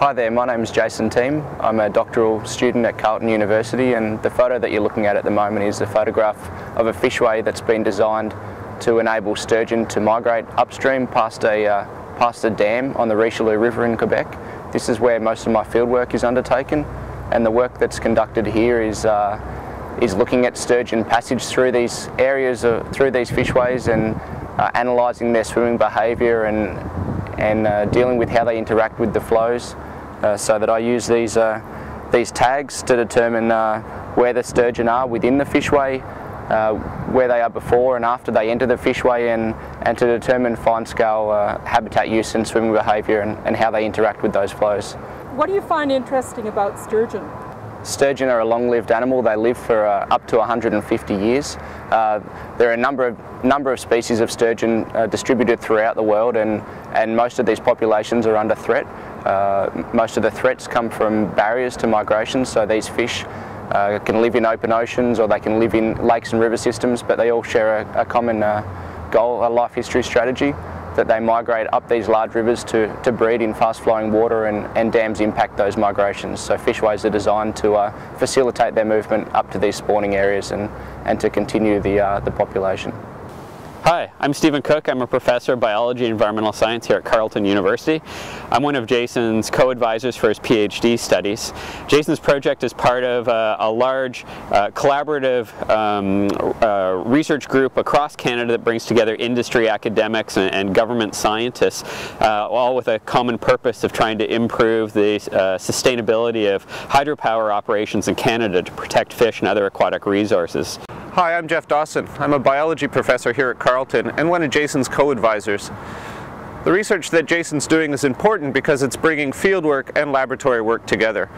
Hi there, my name is Jason Thiem. I'm a doctoral student at Carleton University, and the photo that you're looking at the moment is a photograph of a fishway that's been designed to enable sturgeon to migrate upstream past a dam on the Richelieu River in Quebec. This is where most of my field work is undertaken, and the work that's conducted here is looking at sturgeon passage through these areas, through these fishways, and analysing their swimming behaviour and dealing with how they interact with the flows, so that I use these tags to determine where the sturgeon are within the fishway, where they are before and after they enter the fishway, and to determine fine-scale habitat use and swimming behaviour and how they interact with those flows. What do you find interesting about sturgeon? Sturgeon are a long-lived animal. They live for up to 150 years. There are a number of species of sturgeon distributed throughout the world, and most of these populations are under threat. Most of the threats come from barriers to migration, so these fish can live in open oceans or they can live in lakes and river systems, but they all share a common goal, a life history strategy, that they migrate up these large rivers to breed in fast-flowing water, and dams impact those migrations. So fishways are designed to facilitate their movement up to these spawning areas and to continue the population. Hi, I'm Stephen Cooke. I'm a professor of biology and environmental science here at Carleton University. I'm one of Jason's co-advisors for his PhD studies. Jason's project is part of a large collaborative research group across Canada that brings together industry, academics, and government scientists, all with a common purpose of trying to improve the sustainability of hydropower operations in Canada to protect fish and other aquatic resources. Hi, I'm Jeff Dawson. I'm a biology professor here at Carleton and one of Jason's co-advisors. The research that Jason's doing is important because it's bringing fieldwork and laboratory work together.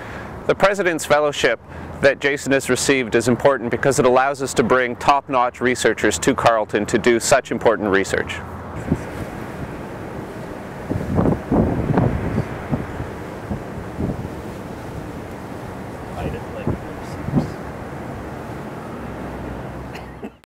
The President's Fellowship that Jason has received is important because it allows us to bring top-notch researchers to Carleton to do such important research.